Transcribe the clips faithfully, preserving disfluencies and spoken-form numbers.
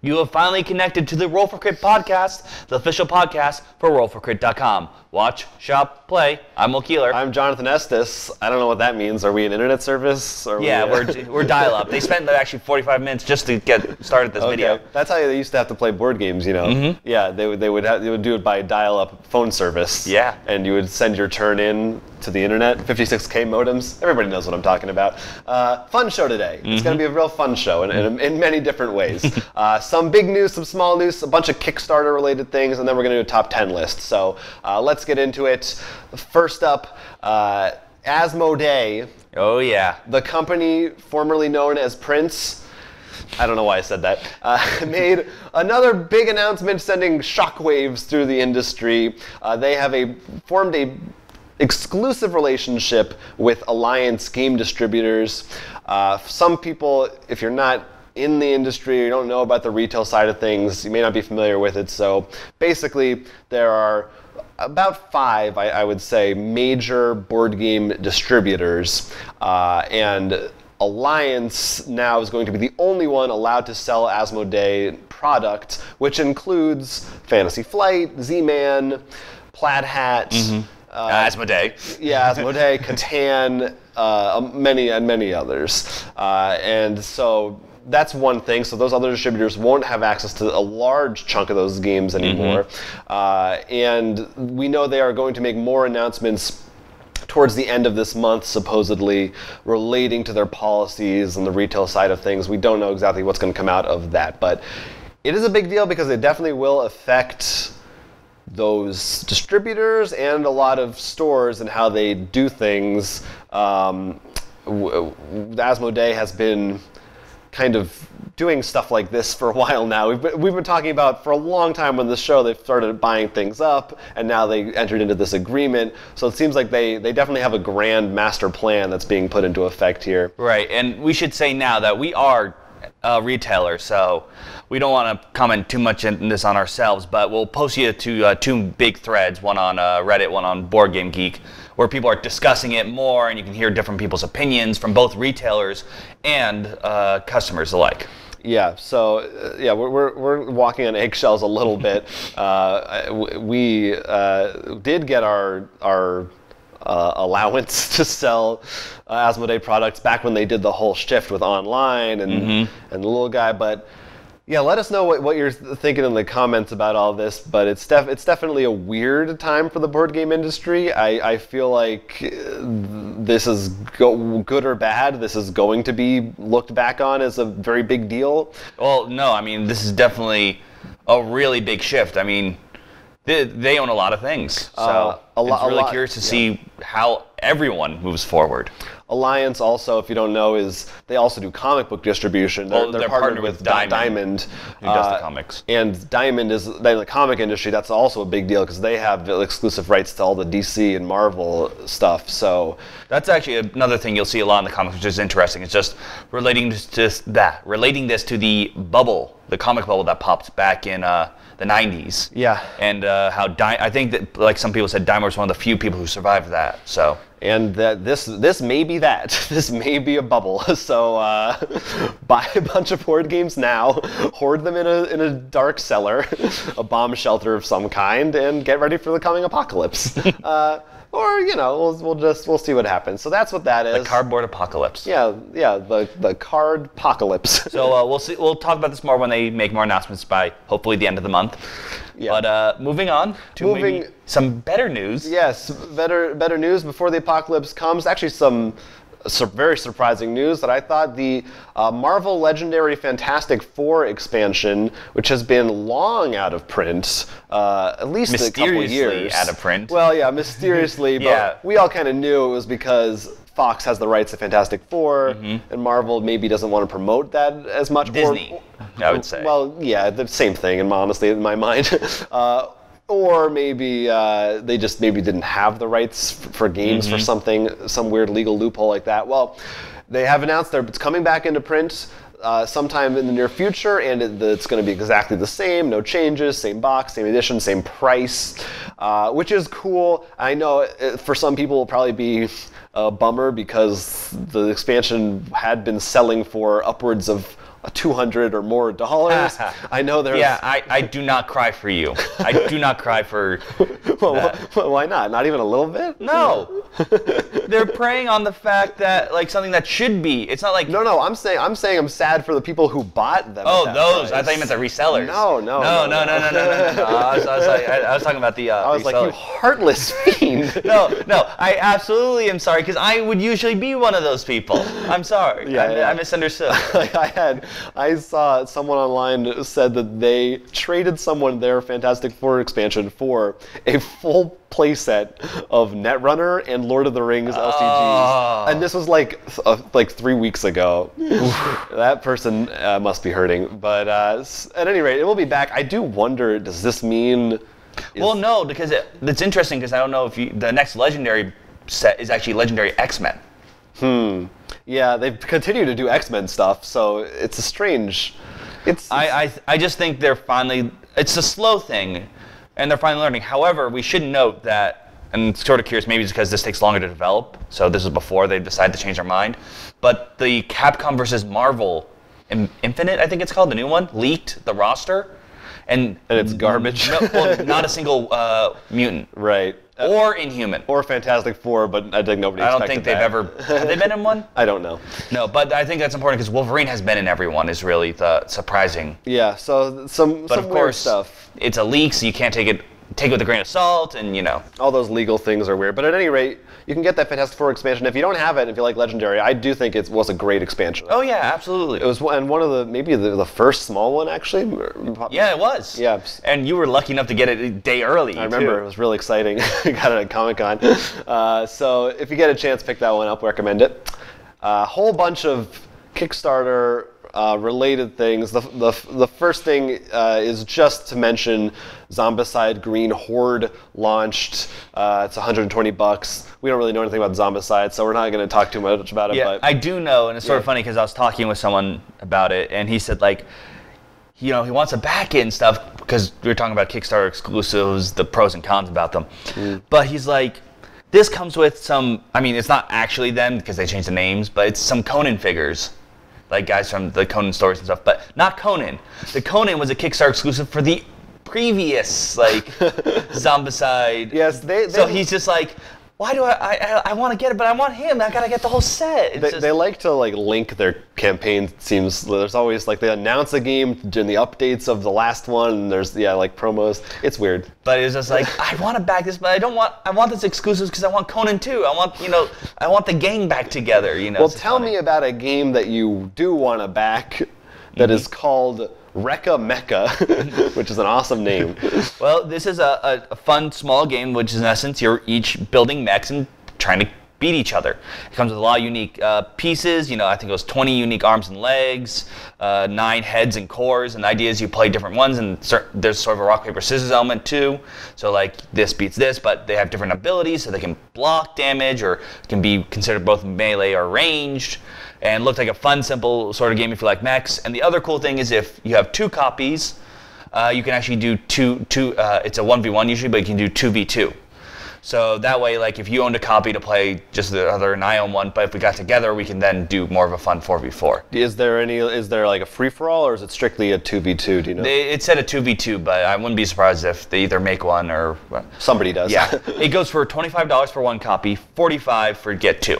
You have finally connected to the Roll for Crit podcast, the official podcast for roll for crit dot com. Watch, shop, play. I'm Will Keeler. I'm Jonathan Estes. I don't know what that means. Are we an internet service? Are yeah, we, uh... we're, we're dial-up. They spent actually forty-five minutes just to get started this okay. video. That's how they used to have to play board games, you know. Mm-hmm. Yeah, they would, they would have, they would do it by dial-up phone service. Yeah. And you would send your turn in to the internet, fifty-six K modems. Everybody knows what I'm talking about. Uh, fun show today. Mm-hmm. It's going to be a real fun show in, in, in many different ways. Uh, some big news, some small news, a bunch of Kickstarter related things, and then we're going to do a top ten list. So uh, let's get into it. First up, uh, Asmodee. Oh yeah. The company formerly known as Prince, I don't know why I said that, uh, made another big announcement sending shockwaves through the industry. Uh, they have a formed a exclusive relationship with Alliance game distributors. Uh, some people, if you're not in the industry, you don't know about the retail side of things, you may not be familiar with it. So basically there are about five, I, I would say, major board game distributors, uh, and Alliance now is going to be the only one allowed to sell Asmodee product, which includes Fantasy Flight, Z-Man, Plaid Hat, mm-hmm. Uh, Asmodee. Yeah, Asmodee, Catan, uh, many and many others. Uh, and so that's one thing. So those other distributors won't have access to a large chunk of those games anymore. Mm-hmm. uh, and we know they are going to make more announcements towards the end of this month, supposedly, relating to their policies and the retail side of things. We don't know exactly what's going to come out of that, but it is a big deal because it definitely will affect those distributors and a lot of stores and how they do things. Um, Asmodee has been kind of doing stuff like this for a while now. We've been, we've been talking about for a long time on the show. They've started buying things up, and now they entered into this agreement. So it seems like they, they definitely have a grand master plan that's being put into effect here. Right, and we should say now that we are Uh, retailer, so we don't want to comment too much in this on ourselves, but we'll post you to uh, two big threads, one on uh, Reddit, one on Board Game Geek, where people are discussing it more, and you can hear different people's opinions from both retailers and uh, customers alike. Yeah, so uh, yeah, we're we're walking on eggshells a little bit. Uh, we uh, did get our our. Uh, allowance to sell uh, Asmodee products back when they did the whole shift with online and mm-hmm. and the little guy, but yeah, let us know what, what you're thinking in the comments about all this. But it's def it's definitely a weird time for the board game industry. I, I feel like this is go good or bad. This is going to be looked back on as a very big deal. Well, no, I mean this is definitely a really big shift. I mean. They own a lot of things, so uh, a lo it's really a lot, curious to see yeah. how everyone moves forward. Alliance also, if you don't know, is they also do comic book distribution. They're, well, they're, they're partnered, partnered with Diamond, Diamond who uh, does the comics. And Diamond is in the comic industry. That's also a big deal because they have exclusive rights to all the D C and Marvel stuff. So that's actually another thing you'll see a lot in the comics, which is interesting. It's just relating to this, that relating this to the bubble, the comic bubble that popped back in. Uh, The nineties. Yeah. And uh, how Di I think that, like some people said, Dimer was one of the few people who survived that. So. And that this this may be that this may be a bubble. So uh, buy a bunch of board games now, hoard them in a in a dark cellar, a bomb shelter of some kind, and get ready for the coming apocalypse. uh, Or, you know, we'll, we'll just, we'll see what happens. So that's what that is. The cardboard apocalypse. Yeah, yeah, the, the card apocalypse. So uh, we'll see, we'll talk about this more when they make more announcements by hopefully the end of the month. Yeah. But uh, moving on to moving, maybe some better news. Yes, better, better news before the apocalypse comes. Actually, some su very surprising news that I thought the uh, Marvel Legendary Fantastic Four expansion, which has been long out of print, Uh, at least a couple of years out of print. Well, yeah, mysteriously, yeah. But we all kind of knew it was because Fox has the rights to Fantastic Four, mm-hmm. and Marvel maybe doesn't want to promote that as much. Disney, or, or, I would say. Well, yeah, the same thing, in my, honestly, in my mind. uh, or maybe uh, they just maybe didn't have the rights for, for games mm-hmm. for something, some weird legal loophole like that. Well, they have announced they're it's coming back into print. Uh, sometime in the near future, and it, the, it's going to be exactly the same, no changes, same box, same edition, same price, uh, which is cool. I know it, for some people it will probably be a bummer because the expansion had been selling for upwards of two hundred or more dollars. I know there's... Yeah, I, I do not cry for you. I do not cry for well, that. Well, why not? Not even a little bit? No. They're preying on the fact that, like, something that should be. It's not like... No, no, I'm saying I'm saying I'm sad for the people who bought them. Oh, those. Price. I thought you meant the resellers. No, no. No, no, no, no, no, no, no. no. I, was, I, was like, I, I was talking about the uh, I was resellers. Like, you heartless fiend. No, no, I absolutely am sorry, because I would usually be one of those people. I'm sorry. Yeah, I, yeah. I misunderstood. I had... I saw someone online said that they traded someone their Fantastic Four expansion for a full playset of Netrunner and Lord of the Rings oh. L C Gs, and this was like uh, like three weeks ago. That person uh, must be hurting. But uh, at any rate, it will be back. I do wonder, does this mean? Well, no, because it, it's interesting because I don't know if you, the next Legendary set is actually Legendary X-Men. Hmm. Yeah, they've continued to do X-Men stuff, so it's a strange... It's, it's I, I I just think they're finally... It's a slow thing, and they're finally learning. However, we should note that, and I'm sort of curious, maybe it's because this takes longer to develop, so this is before they decide to change their mind, but the Capcom versus Marvel Infinite, I think it's called, the new one, leaked the roster. And, and it's garbage. No, well, not a single uh, mutant. Right. Uh, or Inhuman. Or Fantastic Four, but I think nobody expected that. I don't think they've that. ever... Have they been in one? I don't know. No, but I think that's important because Wolverine has been in everyone is really the surprising. Yeah, so some, but some of course, weird stuff. It's a leak, so you can't take it take it with a grain of salt, and you know. All those legal things are weird. But at any rate, you can get that Fantastic Four expansion. If you don't have it, if you like Legendary, I do think it was a great expansion. Oh, yeah, absolutely. It was and one of the, maybe the, the first small one, actually. Yeah, it was. Yeah. And you were lucky enough to get it a day early, I remember. Too. It was really exciting. I got it at Comic-Con. Uh, so if you get a chance, pick that one up. Recommend it. A uh, whole bunch of Kickstarter... Uh, related things. The, the, the first thing uh, is just to mention Zombicide Green Horde launched. Uh, it's one hundred twenty bucks. We don't really know anything about Zombicide, so we're not going to talk too much about it. Yeah, but I do know, and it's sort yeah. of funny because I was talking with someone about it, and he said, like, you know, he wants a back-end stuff because we were talking about Kickstarter exclusives, the pros and cons about them. Mm. But he's like, this comes with some, I mean, it's not actually them because they changed the names, but it's some Conan figures. Like guys from the Conan stories and stuff, but not Conan. The Conan was a Kickstarter exclusive for the previous, like, Zombicide. Yes, they, they... So he's just like, why do I... I, I want to get it, but I want him. I got to get the whole set. They, just... they like to, like, link their campaign seems... There's always, like, they announce a game in the updates of the last one, and there's, yeah, like, promos. It's weird. But it's just like, I want to back this, but I don't want... I want this exclusive because I want Conan too. I want, you know, I want the gang back together, you know? Well, tell funny. me about a game that you do want to back that mm-hmm. is called Wreck-A-Mecha, which is an awesome name. Well, this is a, a, a fun, small game, which is in essence, you're each building mechs and trying to beat each other. It comes with a lot of unique uh, pieces. You know, I think it was twenty unique arms and legs, uh, nine heads and cores, and the idea is you play different ones, and there's sort of a rock, paper, scissors element too. So like, this beats this, but they have different abilities, so they can block damage, or can be considered both melee or ranged. And looked like a fun, simple sort of game if you like mechs. And the other cool thing is if you have two copies, uh, you can actually do two, two uh, it's a one v one usually, but you can do two v two. So that way, like, if you owned a copy to play just the other and I own one, but if we got together, we can then do more of a fun four v four. Is there any, is there like a free-for-all, or is it strictly a two v two, do you know? They, it said a two v two, but I wouldn't be surprised if they either make one or... Well, somebody does. Yeah. It goes for twenty-five dollars for one copy, forty-five dollars for get two.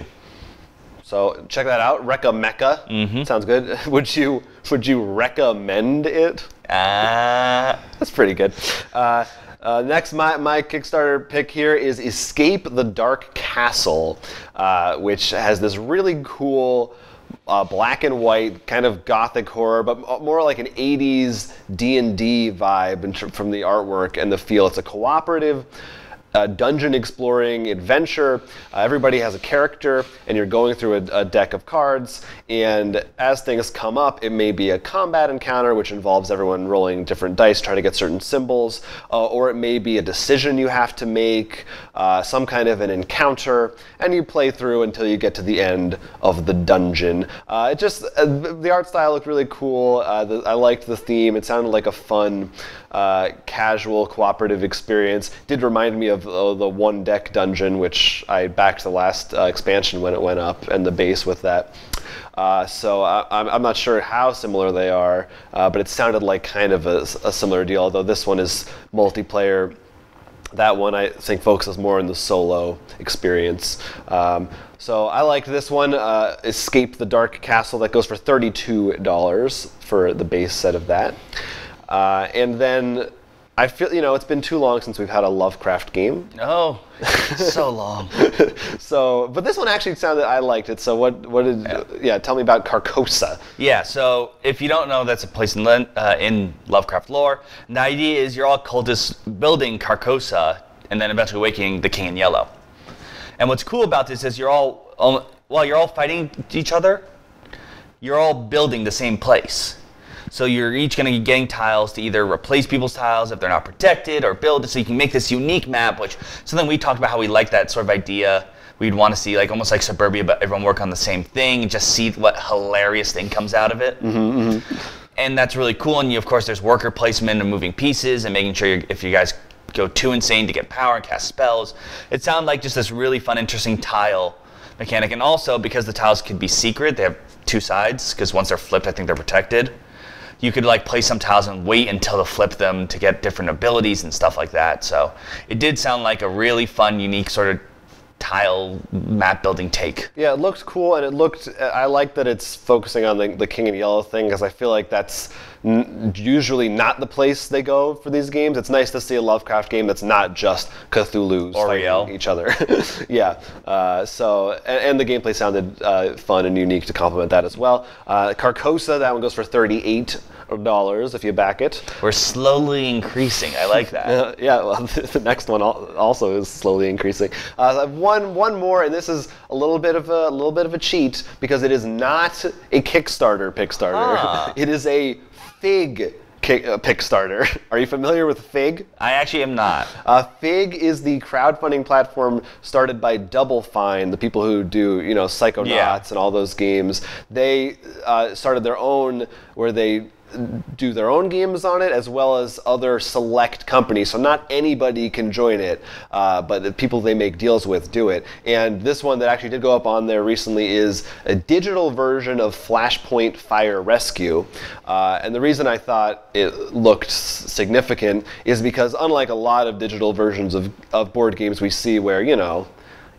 So check that out, Wreck-A-Mecha. Mm-hmm. Sounds good. Would you would you recommend it? Ah, uh. That's pretty good. Uh, uh, next, my my Kickstarter pick here is Escape the Dark Castle, uh, which has this really cool uh, black and white kind of gothic horror, but more like an eighties D and D vibe in from the artwork and the feel. It's a cooperative Uh, dungeon exploring adventure. Uh, everybody has a character, and you're going through a, a deck of cards, and as things come up, it may be a combat encounter, which involves everyone rolling different dice, trying to get certain symbols, uh, or it may be a decision you have to make, uh, some kind of an encounter, and you play through until you get to the end of the dungeon. Uh, it just, uh, the art style looked really cool. Uh, the, I liked the theme. It sounded like a fun, uh, casual, cooperative experience. It did remind me of of uh, the one deck dungeon, which I backed the last uh, expansion when it went up, and the base with that. Uh, so I, I'm, I'm not sure how similar they are, uh, but it sounded like kind of a, a similar deal, although this one is multiplayer. That one, I think, focuses more on the solo experience. Um, so I liked this one, uh, Escape the Dark Castle. That goes for thirty-two dollars for the base set of that. Uh, and then I feel, you know, it's been too long since we've had a Lovecraft game. Oh, so long. So, but this one actually sounded, I liked it. So what, what did, yeah. yeah, tell me about Carcosa. Yeah, so if you don't know, that's a place in, uh, in Lovecraft lore. And the idea is you're all cultists building Carcosa and then eventually awakening the King in Yellow. And what's cool about this is you're all, um, while you're all fighting each other, you're all building the same place. So you're each going to be getting tiles to either replace people's tiles if they're not protected or build it, so you can make this unique map, which something we talked about how we like that sort of idea. We'd want to see like almost like Suburbia, but everyone work on the same thing and just see what hilarious thing comes out of it. Mm-hmm, mm-hmm. And that's really cool. And you, of course, there's worker placement and moving pieces and making sure you're, if you guys go too insane to get power and cast spells. It sounded like just this really fun, interesting tile mechanic. And also because the tiles could be secret, they have two sides because once they're flipped, I think they're protected. You could like play some tiles and wait until to flip them to get different abilities and stuff like that. So it did sound like a really fun, unique sort of tile map building take. Yeah, it looked cool, and it looked, I like that it's focusing on the, the King in Yellow thing, because I feel like that's n usually not the place they go for these games. It's nice to see a Lovecraft game that's not just Cthulhu's fighting each other. Yeah, uh, so, and, and the gameplay sounded uh, fun and unique to complement that as well. Uh, Carcosa, that one goes for thirty-eight dollars if you back it. We're slowly increasing. I like that. Uh, yeah, well, the next one also is slowly increasing. Uh, one, one more, and this is a little bit of a, a little bit of a cheat because it is not a Kickstarter Kickstarter. Ah. It is a Fig kick, uh, Kickstarter. Are you familiar with Fig? I actually am not. Uh, Fig is the crowdfunding platform started by Double Fine, the people who do, you know, Psychonauts yeah. and all those games. They uh, started their own, where they do their own games on it, as well as other select companies. So not anybody can join it, uh, but the people they make deals with do it. And this one that actually did go up on there recently is a digital version of Flashpoint Fire Rescue. Uh, and the reason I thought it looked significant is because unlike a lot of digital versions of, of board games we see where, you know,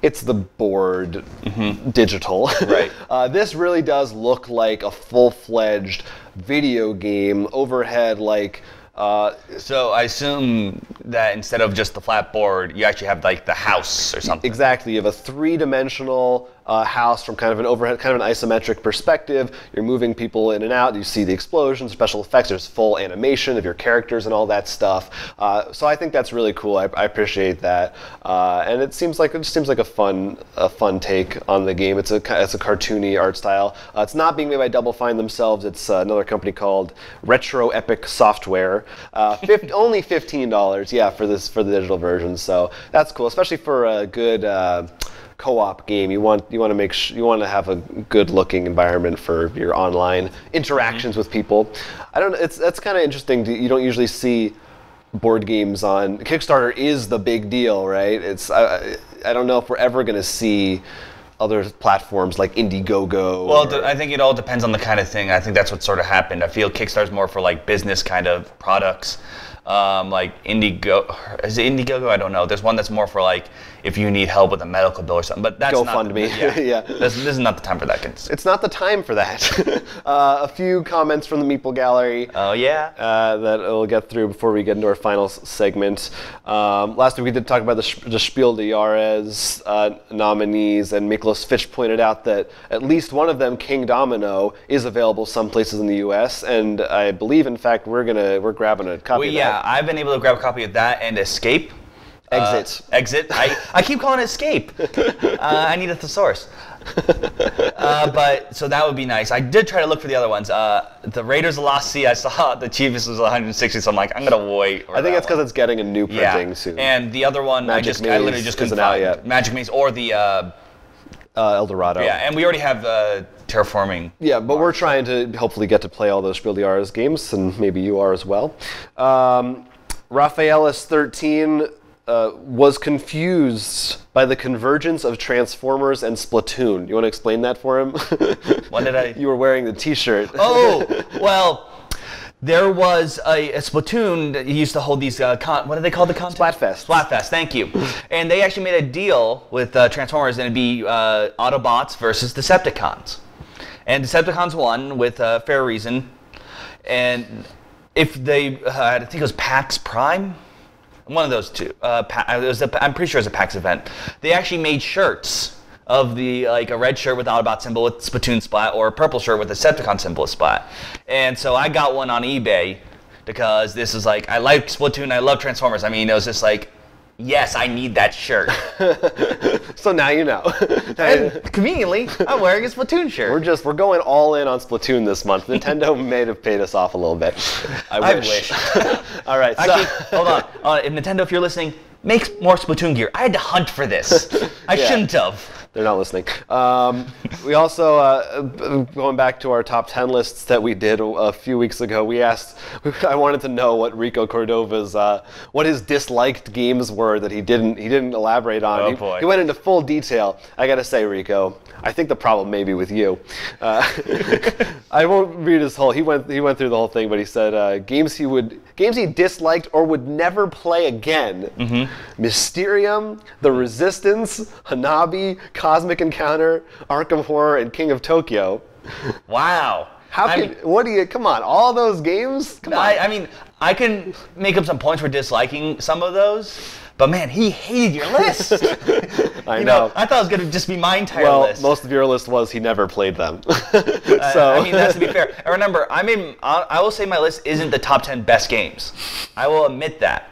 it's the board mm-hmm. digital. Right. uh, this really does look like a full-fledged video game overhead, like. Uh, so I assume that instead of just the flat board, you actually have like the house or something. Exactly. You have a three-dimensional uh, house from kind of an overhead, kind of an isometric perspective. You're moving people in and out. You see the explosions, special effects. There's full animation of your characters and all that stuff. Uh, so I think that's really cool. I, I appreciate that. Uh, and it seems like it just seems like a fun, a fun take on the game. It's a it's a cartoony art style. Uh, it's not being made by Double Fine themselves. It's uh, another company called Retro Epic Software. Uh, only fifteen dollars, yeah, for this for the digital version. So that's cool, especially for a good uh, co-op game. You want you want to make sh you want to have a good-looking environment for your online interactions mm-hmm. with people. I don't. It's that's kind of interesting. You don't usually see board games on Kickstarter. Is the big deal, right? It's I I don't know if we're ever gonna see other platforms like Indiegogo. Well, I think it all depends on the kind of thing. I think that's what sort of happened. I feel Kickstarter's more for like business kind of products. Um, like Indiegogo, is it Indiegogo? I don't know. There's one that's more for like if you need help with a medical bill or something. But that's GoFundMe. Yeah, yeah. This, this is not the time for that. It's not the time for that. uh, a few comments from the Meeple Gallery. Oh yeah. Uh, that we'll get through before we get into our final segment. Um, last week we did talk about the, the Spiel des Jahres uh, nominees, and Miklos Fitch pointed out that at least one of them, King Domino, is available some places in the U S and I believe, in fact, we're gonna we're grabbing a copy. Well, of that. Yeah. I've been able to grab a copy of that and Escape. Exit. Uh, exit. I, I keep calling it Escape. Uh, I need a thesaurus. Uh, but, so that would be nice. I did try to look for the other ones. Uh, the Raiders of the Lost Sea, I saw the cheapest was one hundred sixty, so I'm like, I'm going to wait. I think it's because it's getting a new printing yeah. soon. And the other one, Magic I just, Maze I literally just couldn't find. Yet. Magic Maze or the Uh, Uh, El Dorado. Yeah, and we already have uh, Terraforming. Yeah, but we're trying to hopefully get to play all those Spiel des Jahres games, and maybe you are as well. Um, Raphaelis thirteen uh, was confused by the convergence of Transformers and Splatoon. You want to explain that for him? What did I? You were wearing the T-shirt. Oh, well. There was a, a Splatoon that used to hold these, uh, con what do they call the contest? Splatfest. Splatfest, thank you. And they actually made a deal with uh, Transformers, and it'd be uh, Autobots versus Decepticons. And Decepticons won with uh, fair reason. And if they, uh, I think it was PAX Prime? One of those two. Uh, it was a, I'm pretty sure it was a PAX event. They actually made shirts of the, like, a red shirt with Autobot symbol with Splatoon splat, or a purple shirt with a Decepticon symbol with splat. And so I got one on eBay because this is like, I like Splatoon, I love Transformers. I mean, it was just like, yes, I need that shirt. So now you know. And conveniently, I'm wearing a Splatoon shirt. We're just, we're going all in on Splatoon this month. Nintendo may have paid us off a little bit. I wish. I wish. All right, actually, so. Hold on. Uh, if Nintendo, if you're listening, make more Splatoon gear. I had to hunt for this. I yeah. shouldn't have. They're not listening. Um, we also, uh, going back to our top ten lists that we did a few weeks ago, we asked, I wanted to know what Rico Cordova's, uh, what his disliked games were that he didn't, he didn't elaborate on. Oh, he, boy. He went into full detail. I gotta say, Rico, I think the problem may be with you. Uh, I won't read his whole, he went, he went through the whole thing, but he said, uh, games he would, games he disliked or would never play again. Mm-hmm. Mysterium, The Resistance, Hanabi, Cosmic Encounter, Arkham Horror, and King of Tokyo. Wow. How can, I mean, what do you, come on, all those games? Come I, on. I mean, I can make up some points for disliking some of those, but man, he hated your list. I you know. know. I thought it was going to just be my entire well, list. Well, most of your list was he never played them. So I, I mean, that's to be fair. And remember, I mean, I will say my list isn't the top ten best games. I will admit that.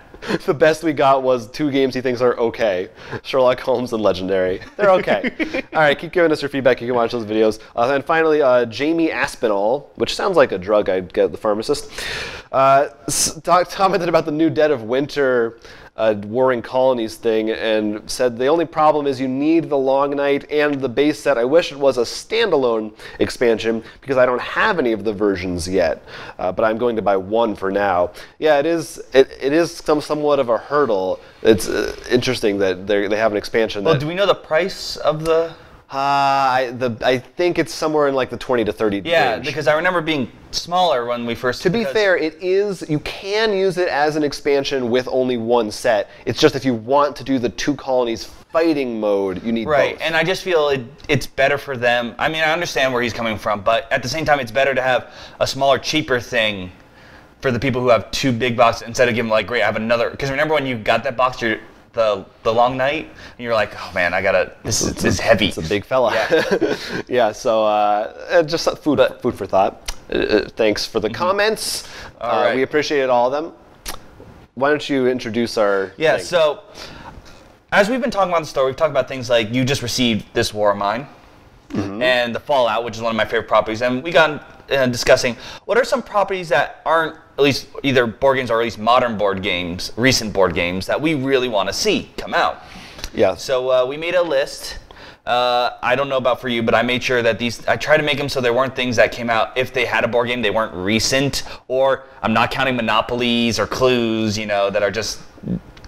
The best we got was two games he thinks are okay. Sherlock Holmes and Legendary. They're okay. All right, keep giving us your feedback. You can watch those videos. Uh, and finally, uh, Jamie Aspinall, which sounds like a drug I'd get at the pharmacist, uh, talk, commented about the new Dead of Winter uh, Warring Colonies thing and said, the only problem is you need The Long Night and the base set. I wish it was a standalone expansion because I don't have any of the versions yet, uh, but I'm going to buy one for now. Yeah, it is, it, it is some somewhat of a hurdle. It's uh, interesting that they have an expansion. Well, that do we know the price of the? Uh, I, the I think it's somewhere in like the twenty to thirty. Yeah, range. Because I remember being smaller when we first. To be fair, it is. You can use it as an expansion with only one set. It's just if you want to do the two colonies fighting mode, you need right. both. And I just feel it, it's better for them. I mean, I understand where he's coming from, but at the same time, it's better to have a smaller, cheaper thing for the people who have two big boxes instead of giving them like, great, I have another. Because remember when you got that box, you're the the long night, and you're like, oh man, I gotta. This is this heavy. It's a big fella. Yeah. Yeah. So uh, just food but, food for thought. Uh, thanks for the comments. All uh, right. We appreciated all of them. Why don't you introduce our? Yeah. Thing? So as we've been talking about the store, we've talked about things like you just received This War of Mine, mm-hmm. and the Fallout, which is one of my favorite properties, and we got uh, discussing what are some properties that aren't. At least either board games or at least modern board games, recent board games that we really want to see come out. Yeah. So uh, we made a list. Uh, I don't know about for you, but I made sure that these, I tried to make them so there weren't things that came out if they had a board game, they weren't recent, or I'm not counting Monopolies or Clues, you know, that are just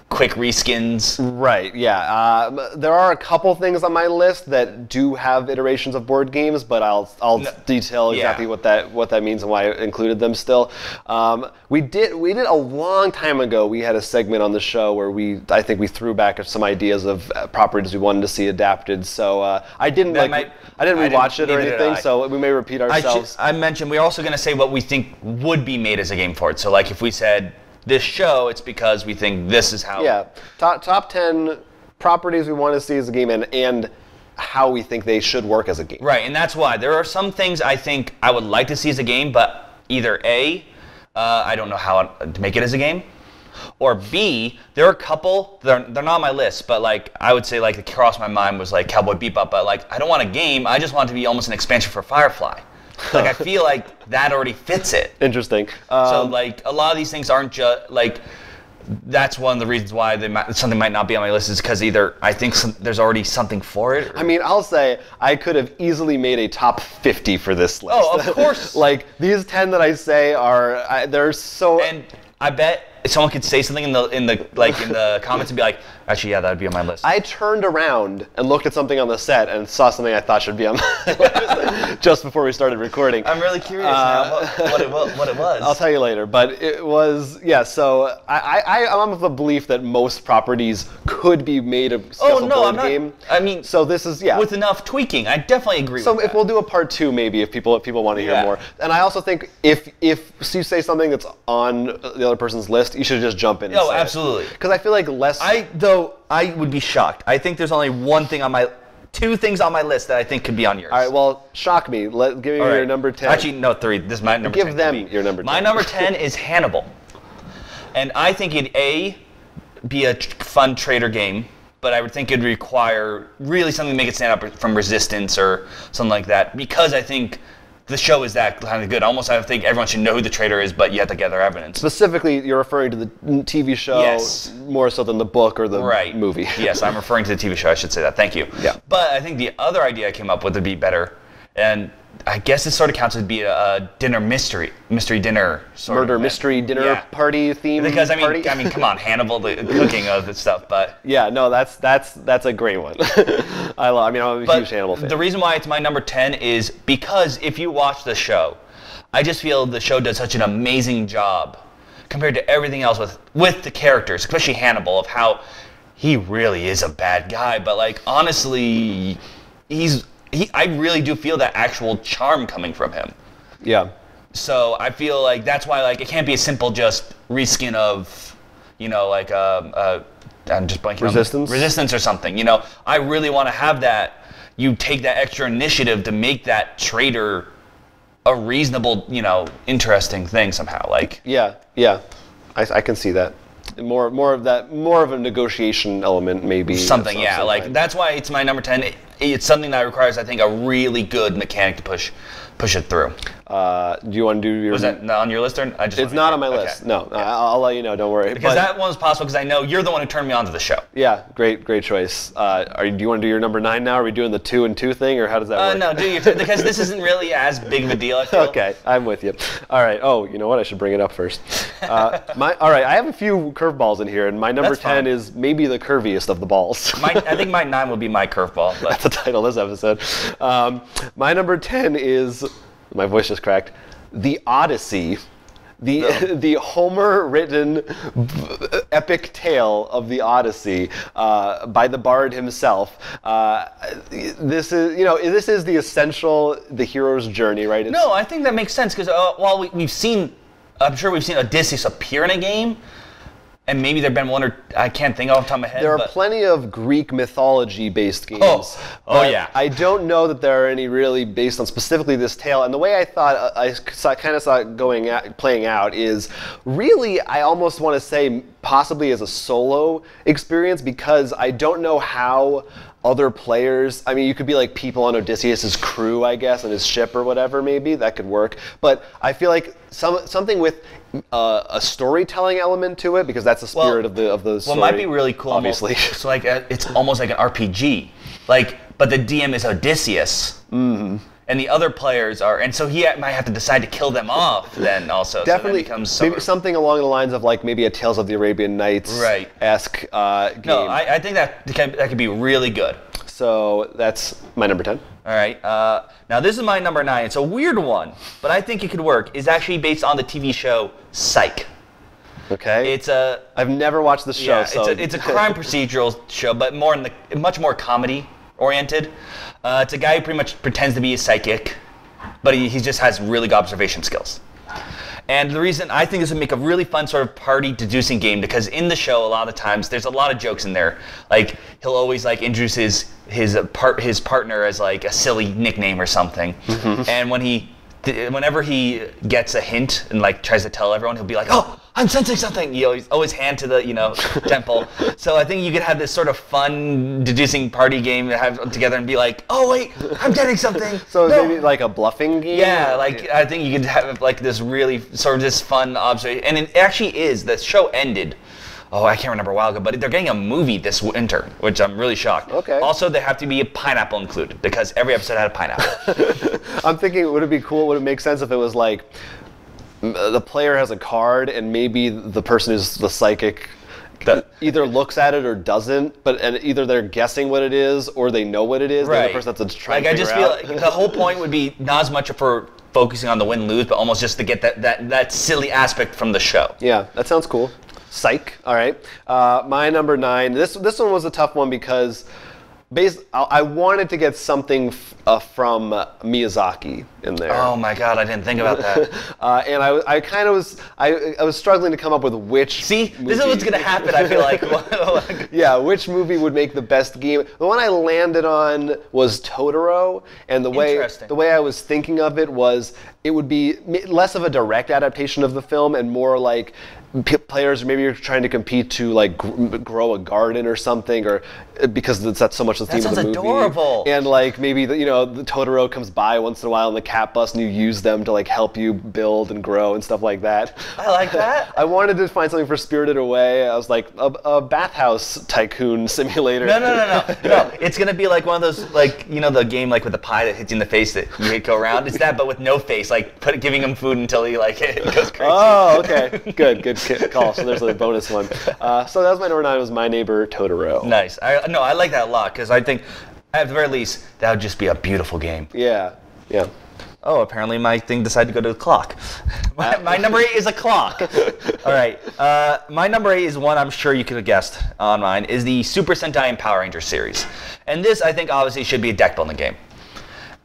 quick reskins. Right, yeah. Uh, there are a couple things on my list that do have iterations of board games, but I'll I'll no, detail exactly yeah. what that what that means and why I included them still. Um, we did we did a long time ago. We had a segment on the show where we I think we threw back some ideas of properties we wanted to see adapted. So uh, I didn't that like might, I didn't rewatch it or anything. So we may repeat ourselves. I, I mentioned we're also going to say what we think would be made as a game for it. So like if we said. This show, it's because we think this is how. Yeah, top top ten properties we want to see as a game, and and how we think they should work as a game. Right, and that's why there are some things I think I would like to see as a game, but either A, uh, I don't know how to make it as a game, or B, there are a couple they're they're not on my list, but like I would say like the cross my mind was like Cowboy Bebop, but like I don't want a game, I just want it to be almost an expansion for Firefly. Like I feel like that already fits it. Interesting. Um, so like a lot of these things aren't just like. That's one of the reasons why they might, something might not be on my list is because either I think some, there's already something for it. Or... I mean, I'll say I could have easily made a top fifty for this list. Oh, of course. Like these ten that I say are I, they're so. And I bet someone could say something in the in the like in the comments and be like, actually, yeah, that would be on my list. I turned around and looked at something on the set and saw something I thought should be on my list just before we started recording. I'm really curious uh, now what, what, it, what it was. I'll tell you later, but it was, yeah, so I, I, I'm of the belief that most properties could be made a special oh, no, board I'm not, game. I mean, so this is, yeah. With enough tweaking, I definitely agree so with that. So if we'll do a part two maybe if people, if people want to hear yeah. more. And I also think if, if you say something that's on the other person's list, you should just jump in. No, absolutely. Because I feel like less... I, though, I would be shocked. I think there's only one thing on my... Two things on my list that I think could be on yours. All right, well, shock me. Let, give me right. your number ten. Actually, no, three. This is my number give ten. Give them your number ten. My number ten is Hannibal. And I think it'd, A, be a fun trader game, but I would think it'd require really something to make it stand up from Resistance or something like that, because I think... the show is that kind of good. Almost, I don't think everyone should know who the traitor is, but you have to gather evidence. Specifically, you're referring to the T V show yes. more so than the book or the right. movie. Yes, I'm referring to the T V show. I should say that. Thank you. Yeah. But I think the other idea I came up with would be better, and I guess it sort of counts would be a, a dinner mystery, mystery dinner, sort murder of mystery dinner yeah. party theme. Because I mean, party? I mean, come on, Hannibal, the cooking of this stuff. But yeah, no, that's that's that's a great one. I love. I mean, I'm a but huge Hannibal fan. The reason why it's my number ten is because if you watch the show, I just feel the show does such an amazing job compared to everything else with with the characters, especially Hannibal, of how he really is a bad guy. But like honestly, he's. He, I really do feel that actual charm coming from him. Yeah. So I feel like that's why like it can't be a simple just reskin of, you know, like um, uh, I'm just blanking. Resistance. On Resistance or something. You know, I really want to have that. You take that extra initiative to make that traitor a reasonable, you know, interesting thing somehow. Like. Yeah. Yeah. I, I can see that. More, more of that, more of a negotiation element, maybe. Something, some, yeah. Some like kind. That's why it's my number ten. It, it's something that requires, I think, a really good mechanic to push, push it through. Uh, do you want to do your? Was that not on your list or? I just. It's not on my list. Okay. No, okay. I'll, I'll let you know. Don't worry. Because but, that one's possible because I know you're the one who turned me on to the show. Yeah, great, great choice. Uh, are you, do you want to do your number nine now? Are we doing the two and two thing, or how does that uh, work? No, do your two because this isn't really as big of a deal. I feel. Okay, I'm with you. All right. Oh, you know what? I should bring it up first. Uh, my all right. I have a few curveballs in here, and my number That's ten fine. Is maybe the curviest of the balls. my, I think my nine would be my curveball. That's the title of this episode. Um, my number ten is. My voice just cracked. The Odyssey, the no. the Homer-written epic tale of the Odyssey uh, by the bard himself. Uh, this is you know this is the essential the hero's journey, right? It's no, I think that makes sense because uh, while we, we've seen, I'm sure we've seen Odysseus appear in a game. And maybe there've been one or I can't think off the top of my head. There are plenty of Greek mythology-based games. Oh, oh yeah. I don't know that there are any really based on specifically this tale. And the way I thought I, I kind of saw it going out, playing out is really I almost want to say possibly as a solo experience because I don't know how. Other players, I mean, you could be like people on Odysseus's crew, I guess, and his ship or whatever, maybe that could work. But I feel like some something with uh, a storytelling element to it, because that's the spirit well, of the of the story. Well, it might be really cool, obviously. Almost, so like, uh, it's almost like an R P G, like, but the D M is Odysseus. Mm-hmm. And the other players are, and so he might have to decide to kill them off then also. Definitely, so becomes so maybe something along the lines of like maybe a Tales of the Arabian Nights-esque right. uh, game. No, I, I think that that could be really good. So that's my number ten. All right, uh, now this is my number nine. It's a weird one, but I think it could work. It's actually based on the T V show Psych. Okay. It's a. I've never watched the show. Yeah, so it's a, it's a crime procedural show, but more in the much more comedy oriented. Uh, it's a guy who pretty much pretends to be a psychic, but he, he just has really good observation skills. And the reason I think this would make a really fun sort of party-deducing game, because in the show a lot of the times there's a lot of jokes in there. Like he'll always like introduce his his uh, part his partner as like a silly nickname or something. Mm-hmm. And when he th whenever he gets a hint and like tries to tell everyone, he'll be like, "Oh, I'm sensing something." You always always hand to the you know temple. So I think you could have this sort of fun deducing party game to have together and be like, "Oh wait, I'm getting something." So no. Maybe like a bluffing game. Yeah, like yeah. I think you could have like this really sort of this fun observation. And it actually is. The show ended. Oh, I can't remember a while ago, but they're getting a movie this winter, which I'm really shocked. Okay. Also, they have to be a pineapple included because every episode had a pineapple. I'm thinking, would it be cool? Would it make sense if it was like? the player has a card, and maybe the person who's the psychic that either looks at it or doesn't, but and either they're guessing what it is or they know what it is. Right. The person that's trying like, to figure out. I just feel like the whole point would be not as much for focusing on the win-lose, but almost just to get that, that, that silly aspect from the show. Yeah, that sounds cool. Psych. All right. Uh, my number nine. This this one was a tough one because based, I, I wanted to get something f uh, from uh, Miyazaki in there. Oh my God, I didn't think about that. uh, and I, I kind of was, I, I was struggling to come up with which. See, movie. This is what's gonna happen. I feel like. Yeah, which movie would make the best game? The one I landed on was Totoro, and the way the way I was thinking of it was it would be less of a direct adaptation of the film and more like. P players, maybe you're trying to compete to like gr grow a garden or something, or because that's, that's so much the theme of the movie. That sounds adorable. And like maybe the, you know, the Totoro comes by once in a while on the cat bus, and you use them to like help you build and grow and stuff like that. I like that. I wanted to find something for Spirited Away. I was like a, a bathhouse tycoon simulator. No, no, no, no, no. It's gonna be like one of those, like, you know, the game like with the pie that hits you in the face that you go around. It's that, but with no face, like put, giving him food until he like goes crazy. Oh, okay, good, good. Call, so there's a bonus one. Uh, so that was my number nine, was My Neighbor Totoro. Nice. I, no, I like that a lot, because I think, at the very least, that would just be a beautiful game. Yeah, yeah. Oh, apparently my thing decided to go to the clock. My, my number eight is a clock. All right. Uh, my number eight is one I'm sure you could have guessed on mine, is the Super Sentai and Power Rangers series. And this, I think, obviously should be a deck building game.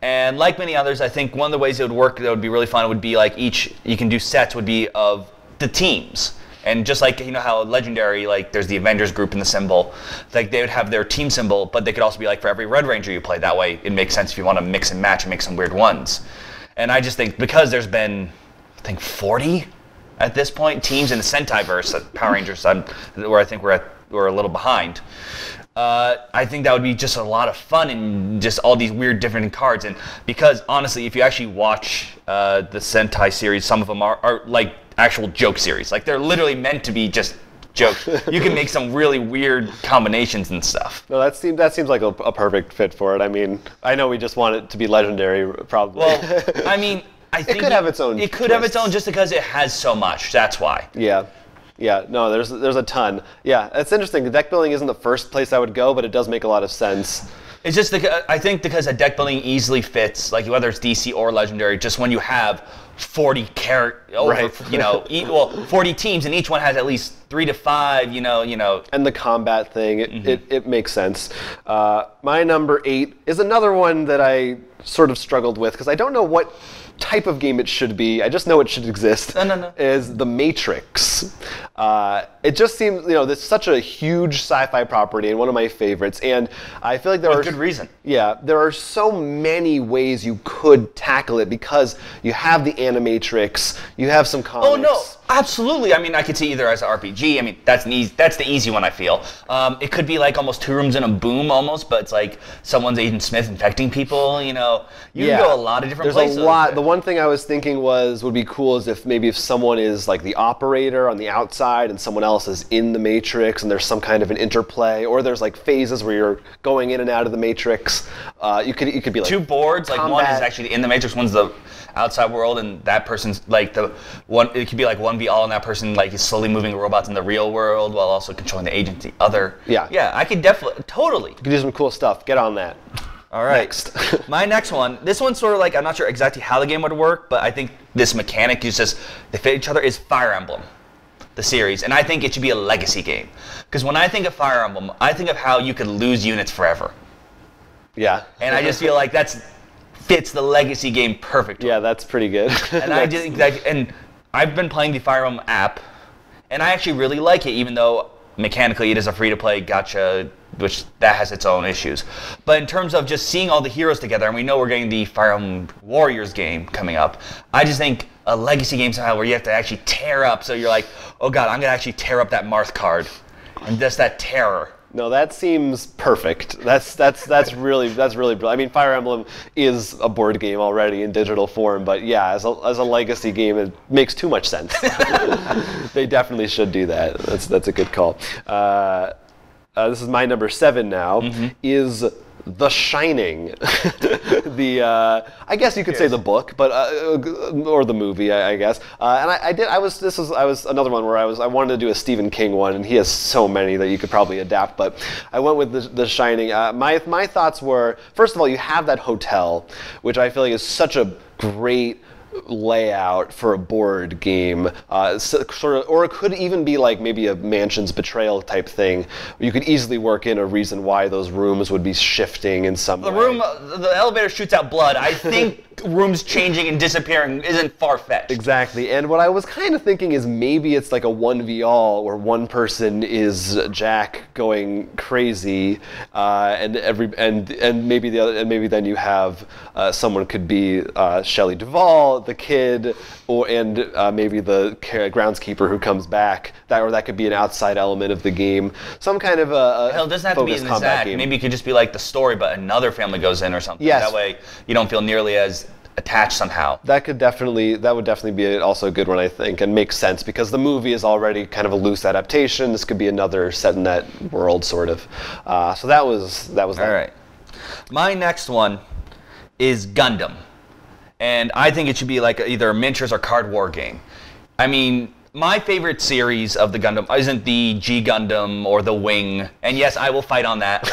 And like many others, I think one of the ways it would work that would be really fun would be like each, you can do sets would be of the teams, and just like, you know how Legendary, like there's the Avengers group in the symbol, like they would have their team symbol, but they could also be like for every Red Ranger you play. That way it makes sense if you want to mix and match and make some weird ones. And I just think because there's been, I think forty at this point teams in the Sentaiverse, Power Rangers, I'm, where I think we're at, we're a little behind. Uh, I think that would be just a lot of fun, and just all these weird different cards. And because honestly, if you actually watch uh, the Sentai series, some of them are, are like actual joke series. Like they're literally meant to be just jokes. You can make some really weird combinations and stuff. No, that seems that seems like a, a perfect fit for it. I mean, I know we just want it to be Legendary, probably. Well, I mean, I think it could have its own. It could have its own, just because it has so much. That's why. Yeah. Yeah, no, there's there's a ton. Yeah, it's interesting. Deck building isn't the first place I would go, but it does make a lot of sense. It's just, the, I think because a deck building easily fits, like whether it's D C or Legendary, just when you have forty character, right. you know, e well, forty teams, and each one has at least three to five, you know, you know. And the combat thing, it, mm-hmm. it, it makes sense. Uh, my number eight is another one that I sort of struggled with, because I don't know what type of game it should be. I just know it should exist. No, no, no. Is The Matrix. Uh, it just seems, you know, there's such a huge sci-fi property and one of my favorites. And I feel like there With are... good reason. Yeah. There are so many ways you could tackle it, because you have the Animatrix, you have some comics. Oh, no. Absolutely. I mean, I could see either as an R P G. I mean, that's an easy, that's the easy one, I feel. Um, it could be like almost Two Rooms in a Boom almost, but it's like someone's Agent Smith infecting people, you know. You yeah. can go a lot of different There's places. There's a lot. The one thing I was thinking was would be cool is if maybe if someone is like the operator on the outside and someone else is in the Matrix, and there's some kind of an interplay, or there's like phases where you're going in and out of the Matrix. Uh, you could you could be like two boards, combat. Like one is actually in the Matrix, one's the outside world, and that person's like the one. It could be like one v all, and that person like is slowly moving robots in the real world while also controlling the agent, the other. Yeah, yeah, I could definitely totally. You could do some cool stuff. Get on that. All right. Next. My next one. This one's sort of like, I'm not sure exactly how the game would work, but I think this mechanic is just, they fit each other, is Fire Emblem, the series. And I think it should be a legacy game. Because when I think of Fire Emblem, I think of how you could lose units forever. Yeah. And I just feel like that's fits the legacy game perfectly. Yeah, that's pretty good. And I think that, and I've been playing the Fire Emblem app, and I actually really like it, even though mechanically it is a free-to-play gacha, which that has its own issues. But in terms of just seeing all the heroes together, and we know we're getting the Fire Emblem Warriors game coming up, I just think a legacy game somehow where you have to actually tear up, so you're like, oh god, I'm going to actually tear up that Marth card. And just that terror. No, that seems perfect. That's that's that's really that's really brilliant. I mean, Fire Emblem is a board game already in digital form, but yeah, as a as a legacy game, it makes too much sense. They definitely should do that. That's that's a good call. Uh, uh, this is my number seven now. Mm-hmm. Is The Shining, the uh, I guess you could yes. say the book, but uh, or the movie, I, I guess. Uh, and I, I did. I was this was I was another one where I was I wanted to do a Stephen King one, and he has so many that you could probably adapt. But I went with the, the Shining. Uh, my my thoughts were, first of all, you have that hotel, which I feel like is such a great layout for a board game, uh, so, sort of, or it could even be like maybe a Mansion's Betrayal type thing. You could easily work in a reason why those rooms would be shifting in some the way. The room, the elevator shoots out blood. I think rooms changing and disappearing isn't far-fetched. Exactly, and what I was kind of thinking is maybe it's like a one v all where one person is Jack going crazy, uh, and every and and maybe the other and maybe then you have uh, someone could be uh, Shelley Duvall, the kid, or and uh, maybe the groundskeeper who comes back. That or that could be an outside element of the game. Some kind of a, a hell, it doesn't have to be an exact game. Maybe it could just be like the story, but another family goes in or something. Yes. That way you don't feel nearly as attached somehow. That could definitely, that would definitely be also a good one, I think, and makes sense because the movie is already kind of a loose adaptation. This could be another set in that world, sort of. Uh, so that was that was. All that. right. My next one is Gundam, and I think it should be like either a miniatures or card war game. I mean, my favorite series of the Gundam isn't the G Gundam or the Wing, and yes, I will fight on that.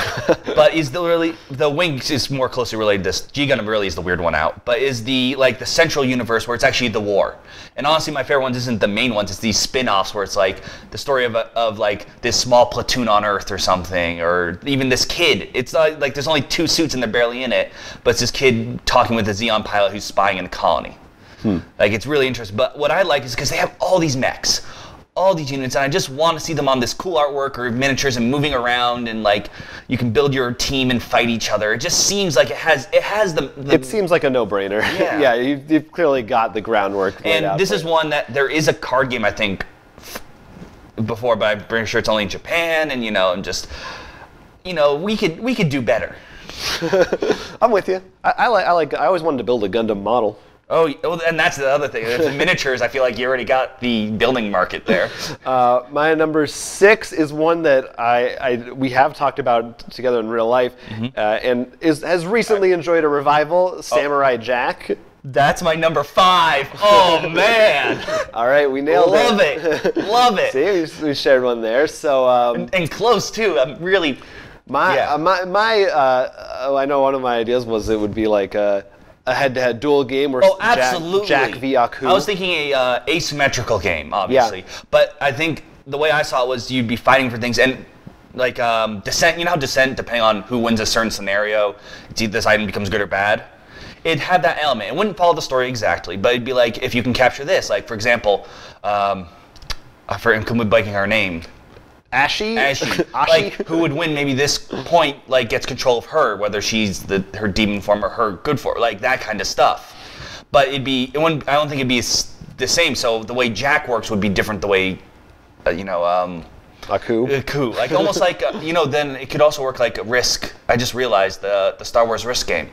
But is the really the Wing is more closely related to this. G Gundam really is the weird one out. But is the like the central universe where it's actually the war. And honestly, my favorite ones isn't the main ones. It's these spin-offs where it's like the story of a, of like this small platoon on Earth or something, or even this kid. It's not, like there's only two suits and they're barely in it, but it's this kid talking with a Xeon pilot who's spying in a colony. Hmm. Like, it's really interesting. But what I like is because they have all these mechs, all these units, and I just want to see them on this cool artwork or miniatures and moving around, and like you can build your team and fight each other. It just seems like it has it has the, the it seems like a no-brainer. Yeah, yeah, you've, you've clearly got the groundwork. And this is one that there is a card game, I think, before, but I'm pretty sure it's only in Japan. And you know, and just you know, we could we could do better. I'm with you. I, I like I like I always wanted to build a Gundam model. Oh, and that's the other thing. The miniatures, I feel like you already got the building market there. Uh, my number six is one that I, I we have talked about together in real life, mm-hmm. uh, and is, has recently enjoyed a revival, oh. Samurai Jack. That's my number five. Oh, man. All right, we nailed Love it. Love it. Love it. See, we shared one there. So, um, and, and close, too. I'm really... My, yeah. uh, my, my uh, oh, I know one of my ideas was it would be like... Uh, a head-to-head duel game or oh, absolutely. Jack, Jack v. Aku. I was thinking a uh, asymmetrical game, obviously. Yeah. But I think the way I saw it was you'd be fighting for things, and like um, Descent, you know how Descent, depending on who wins a certain scenario, it's either this item becomes good or bad? It had that element. It wouldn't follow the story exactly, but it'd be like, if you can capture this, like for example, um, I forget biking her name. Ashi? Ashi. Ashi? Like, who would win maybe this point, like, gets control of her, whether she's the her demon form or her good form, like, that kind of stuff. But it'd be, it wouldn't, I don't think it'd be the same, so the way Jack works would be different the way, uh, you know, um... Aku? Aku. Like, almost like, uh, you know, then it could also work like Risk. I just realized the, the Star Wars Risk game.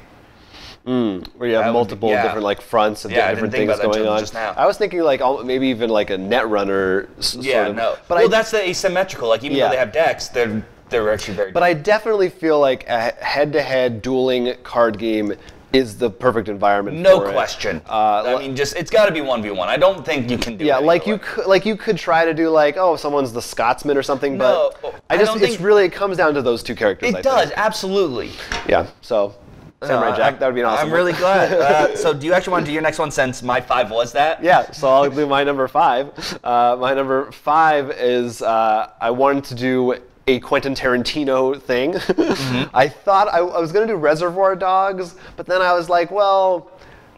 Mm, where you have that multiple would, yeah. different like fronts and yeah, different things going on. Just now. I was thinking like maybe even like a Netrunner. Yeah, sort of, no. But well, I, that's the asymmetrical. Like even yeah. though they have decks, they're they're actually very. But different. I definitely feel like a head-to-head dueling card game is the perfect environment. No for question. It. Uh, I mean, just it's got to be one v one. I don't think you can do. Yeah, it like you could, like you could try to do like oh someone's the Scotsman or something, no, but I just I it's really it comes down to those two characters. It I does think. absolutely. Yeah. So. Samurai uh, Jack, I'm, that would be an awesome I'm one. really glad. Uh, so do you actually want to do your next one since my five was that? Yeah, so I'll do my number five. Uh, my number five is uh, I wanted to do a Quentin Tarantino thing. Mm-hmm. I thought I, I was going to do Reservoir Dogs, but then I was like, well...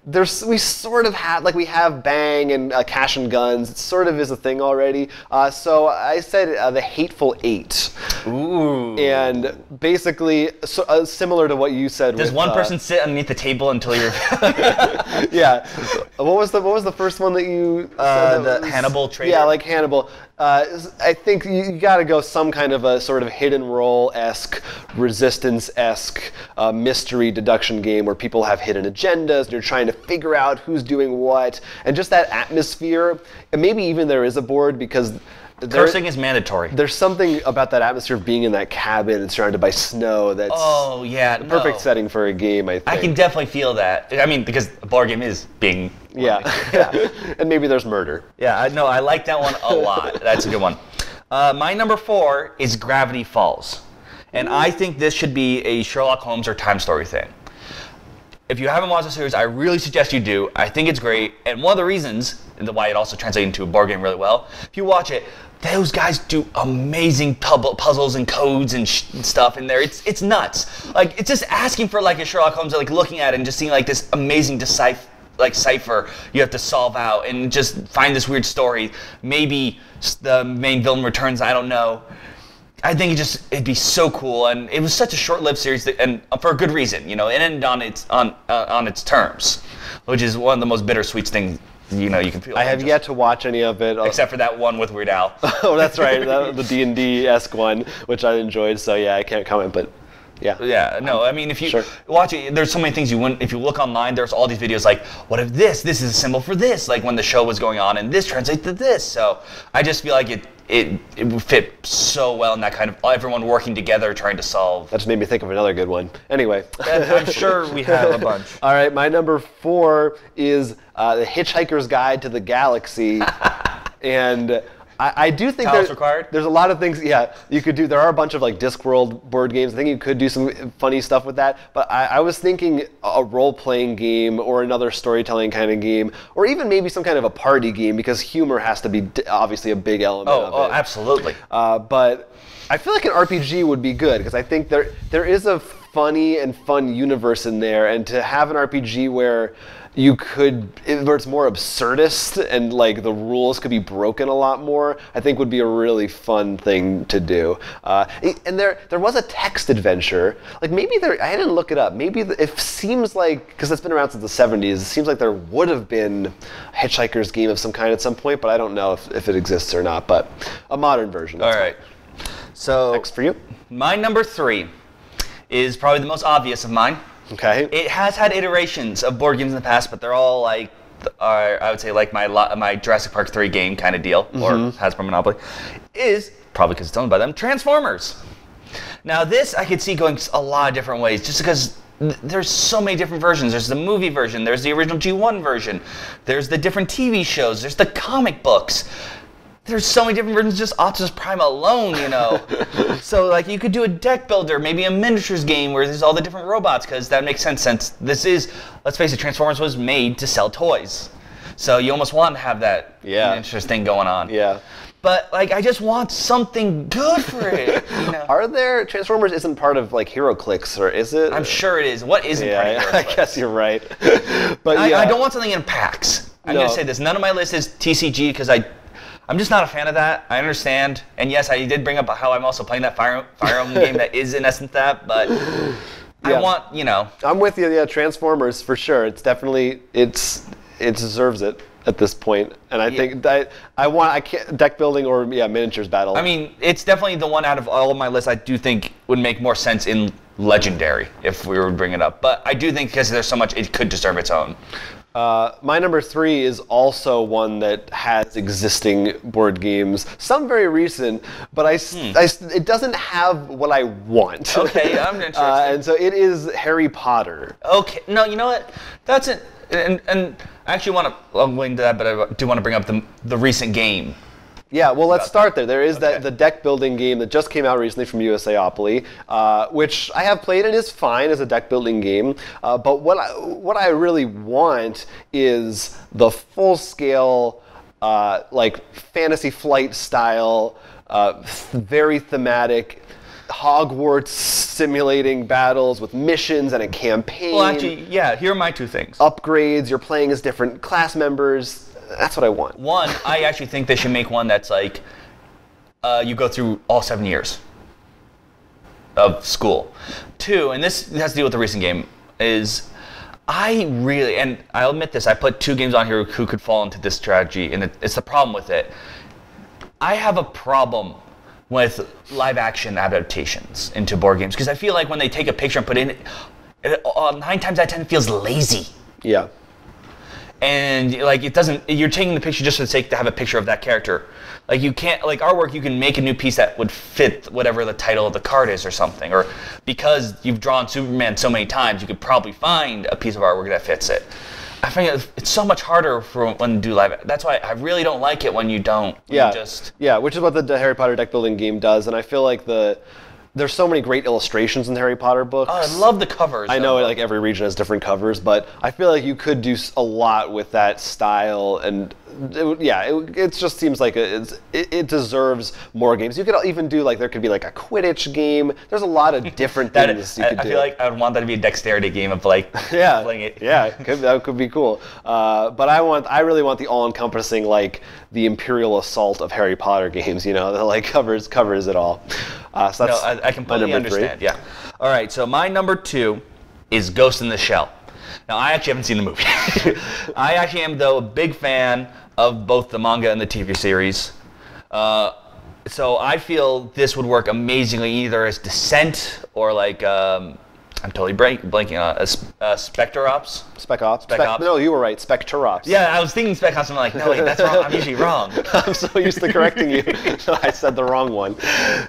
There's, we sort of have, like we have Bang and uh, Cash and Guns. It sort of is a thing already. Uh, so I said uh, The Hateful Eight. Ooh. And basically, so, uh, similar to what you said. Does with, one uh, person sit underneath the table until you're... Yeah. What was the What was the first one that you uh, said? That the was, Hannibal traitor. Yeah, like Hannibal. Uh, I think you got to go some kind of a sort of hit and roll-esque, resistance-esque uh, mystery deduction game where people have hidden agendas and you're trying to figure out who's doing what, and just that atmosphere. And maybe even there is a board because There, Cursing is mandatory. There's something about that atmosphere of being in that cabin and surrounded by snow that's oh, yeah, the perfect no. setting for a game, I think. I can definitely feel that. I mean, because a board game is being... Yeah. yeah. And maybe there's murder. Yeah, no, I like that one a lot. That's a good one. Uh, my number four is Gravity Falls. And Ooh. I think this should be a Sherlock Holmes or Time Story thing. If you haven't watched the series, I really suggest you do. I think it's great. And one of the reasons why it also translates into a board game really well, if you watch it, those guys do amazing puzzles and codes and, sh and stuff in there. It's it's nuts. Like, it's just asking for like a Sherlock Holmes, like looking at it and just seeing like this amazing decipher, like cipher you have to solve out and just find this weird story. Maybe the main villain returns. I don't know. I think it just it'd be so cool, and it was such a short-lived series, that, and for a good reason, you know. It ended on its on uh, on its terms, which is one of the most bittersweet things. You know, you can feel. I have just, yet to watch any of it, except for that one with Weird Al. Oh, that's right, that, the D and D-esque one, which I enjoyed. So yeah, I can't comment, but yeah. Yeah, no, I mean, if you sure. watch it, there's so many things you wouldn't. If you look online, there's all these videos like, what if this? This is a symbol for this. Like when the show was going on, and this translates to this. So I just feel like it. It it would fit so well in that kind of everyone working together trying to solve. That's made me think of another good one. Anyway, I'm sure we have a bunch. All right, my number four is uh, The Hitchhiker's Guide to the Galaxy, and. I do think there's, there's a lot of things, yeah, you could do. There are a bunch of like Discworld board games. I think you could do some funny stuff with that. But I, I was thinking a role-playing game or another storytelling kind of game, or even maybe some kind of a party game, because humor has to be d obviously a big element oh, of oh, it. Oh, absolutely. Uh, but I feel like an R P G would be good, because I think there there is a funny and fun universe in there, and to have an R P G where... You could, where it's more absurdist and like the rules could be broken a lot more, I think would be a really fun thing to do. Uh, and there there was a text adventure. Like maybe there, I didn't look it up. Maybe the, it seems like, because that's been around since the seventies, it seems like there would have been a Hitchhiker's game of some kind at some point, but I don't know if, if it exists or not, but a modern version. All right. So, next for you. My number three is probably the most obvious of mine. Okay. It has had iterations of board games in the past, but they're all like, uh, I would say like my my Jurassic Park three game kind of deal, mm-hmm. or Hasbro Monopoly, is, probably because it's owned by them, Transformers. Now this I could see going a lot of different ways, just because th there's so many different versions. There's the movie version, there's the original G one version, there's the different T V shows, there's the comic books. There's so many different versions, just Optimus Prime alone, you know. So, like, you could do a deck builder, maybe a miniatures game where there's all the different robots, because that makes sense since this is, let's face it, Transformers was made to sell toys. So you almost want to have that yeah. miniatures thing going on. Yeah. But, like, I just want something good for it, you know? Are there... Transformers isn't part of, like, HeroClix, or is it? I'm sure it is. What isn't yeah, part of HeroClix? I guess you're right. But I, yeah. I don't want something in PAX. I'm no. going to say this. None of my list is T C G, because I... I'm just not a fan of that. I understand, and yes, I did bring up how I'm also playing that Fire, Fire Emblem game that is in essence that, but yeah. I want, you know. I'm with you. Yeah, Transformers for sure. It's definitely it's it deserves it at this point, and I yeah. think that I want I can't deck building or yeah miniatures battle. I mean, it's definitely the one out of all of my lists I do think would make more sense in Legendary if we were to bring it up, but I do think because there's so much, it could deserve its own. Uh, my number three is also one that has existing board games, some very recent, but I, hmm. I, it doesn't have what I want. Okay, I'm interested. Uh, and so it is Harry Potter. Okay, no, you know what? That's it. And, and I actually want to, I'm willing to that, but I do want to bring up the, the recent game. Yeah, well, let's start there. There is okay. that the deck building game that just came out recently from USAopoly, uh, which I have played and is fine as a deck building game. Uh, but what I, what I really want is the full scale, uh, like Fantasy Flight style, uh, very thematic. Hogwarts simulating battles with missions and a campaign. Well, actually, yeah. Here are my two things. Upgrades. You're playing as different class members. That's what I want. One, I actually think they should make one that's like, uh, you go through all seven years of school. Two, and this has to do with the recent game, is I really, and I'll admit this, I put two games on here who could fall into this strategy, and it, it's the problem with it. I have a problem with live action adaptations into board games, because I feel like when they take a picture and put it in, it, uh, nine times out of ten feels lazy. Yeah. And like it doesn't, you're taking the picture just for the sake to have a picture of that character. Like you can't, like artwork, you can make a new piece that would fit whatever the title of the card is or something. Or because you've drawn Superman so many times, you could probably find a piece of artwork that fits it. I find it's so much harder for when you do live. That's why I really don't like it when you don't. When yeah. You just... Yeah, which is what the Harry Potter deck building game does, and I feel like the there's so many great illustrations in the Harry Potter books. Oh, I love the covers. I though. know like every region has different covers, but I feel like you could do a lot with that style, and it, yeah, it, it just seems like a, it's, it, it deserves more games. You could even do like there could be like a Quidditch game. There's a lot of different that things is, you I, could I do. I feel like I would want that to be a dexterity game of like yeah, playing it. Yeah, could, that could be cool. Uh, but I want, I really want the all-encompassing like the Imperial Assault of Harry Potter games. You know, that like covers covers it all. Uh, so that's no, I, I completely understand. Three. Yeah. All right. So my number two is Ghost in the Shell. Now I actually haven't seen the movie. I actually am though a big fan of both the manga and the T V series. Uh, so I feel this would work amazingly either as Descent or like um, I'm totally blank, blanking on uh, uh, Spectre Ops. Spec Ops. Spec Spec Ops. No, you were right. Spectre Ops. Yeah, I was thinking Spec Ops. And I'm like, no, wait, that's wrong. I'm usually wrong. I'm so used to correcting you. I said the wrong one.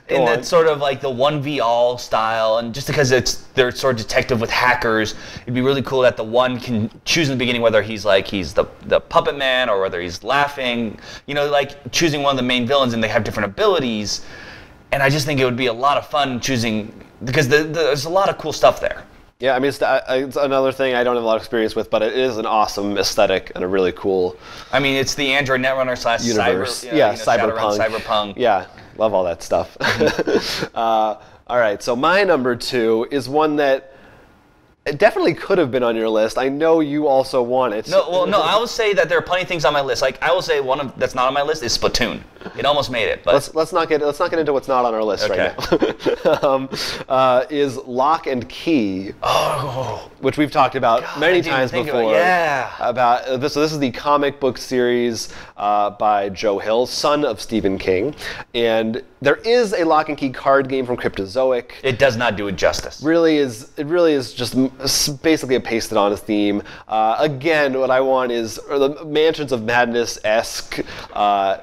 And that's sort of like the one v all style, and just because it's they're sort of detective with hackers, it'd be really cool that the one can choose in the beginning whether he's like he's the the puppet man or whether he's laughing. You know, like choosing one of the main villains, and they have different abilities. And I just think it would be a lot of fun choosing, because the, the, there's a lot of cool stuff there. Yeah, I mean, it's, uh, it's another thing I don't have a lot of experience with, but it is an awesome aesthetic and a really cool... I mean, it's the Android Netrunner slash universe. Cyber, you know, yeah, you know, cyberpunk. cyberpunk. Yeah, love all that stuff. uh, all right, so my number two is one that it definitely could have been on your list. I know you also want it. No, well, no, I will say that there are plenty of things on my list. Like I will say one of that's not on my list is Splatoon. It almost made it, but let's let's not get let's not get into what's not on our list okay. right now. um, uh, is Lock and Key, oh, which we've talked about God, many times before. About, yeah, about uh, this. So this is the comic book series uh, by Joe Hill, son of Stephen King, and there is a Lock and Key card game from Cryptozoic. It does not do it justice. Really is it really is just basically a pasted on a theme. Uh, again, what I want is or the Mansions of Madness-esque. Uh,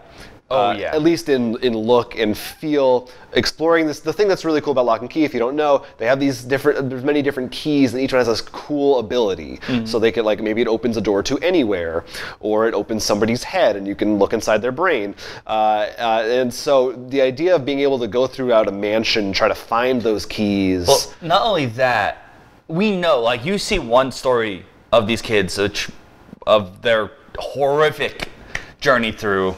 Oh, yeah. Uh, at least in, in look and feel, exploring this. The thing that's really cool about Lock and Key, if you don't know, they have these different, there's many different keys, and each one has this cool ability. Mm-hmm. So they could, like, maybe it opens a door to anywhere, or it opens somebody's head, and you can look inside their brain. Uh, uh, and so the idea of being able to go throughout a mansion, try to find those keys. Well, not only that, we know, like, you see one story of these kids, which, of their horrific journey through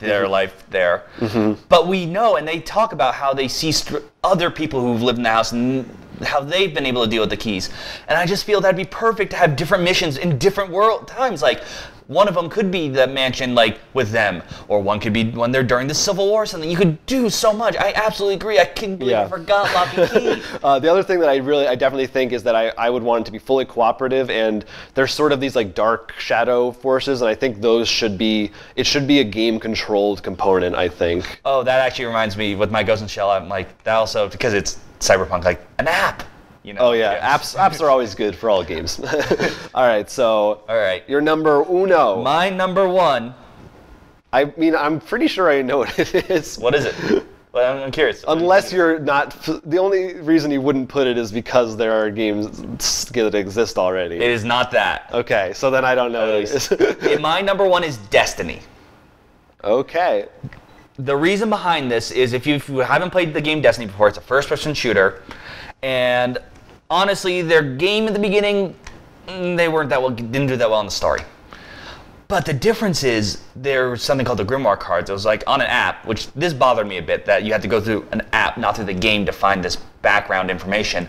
their life there. Mm-hmm. But we know, and they talk about how they see st- other people who've lived in the house and how they've been able to deal with the keys. And I just feel that'd be perfect to have different missions in different world times. Like, one of them could be the mansion, like, with them, or one could be when they're during the Civil War or something. You could do so much. I absolutely agree. I can't believe yeah. I forgot Lock and Key. uh, the other thing that I really, I definitely think is that I, I would want it to be fully cooperative, and there's sort of these, like, dark shadow forces, and I think those should be, it should be a game-controlled component, I think. Oh, that actually reminds me, with my Ghost in the Shell, I'm like, that also, because it's cyberpunk, like, an app. You know, oh yeah, apps apps are always good for all games. all right, so all right, your number uno. My number one. I mean, I'm pretty sure I know what it is. What is it? Well, I'm curious. Unless you're not, the only reason you wouldn't put it is because there are games that exist already. It is not that. Okay, so then I don't know what it is. It, my number one is Destiny. Okay. The reason behind this is if you, if you haven't played the game Destiny before, it's a first-person shooter, and honestly, their game at the beginning, they weren't that well, didn't do that well in the story. But the difference is there was something called the Grimoire cards. It was like on an app, which this bothered me a bit, that you had to go through an app, not through the game, to find this background information.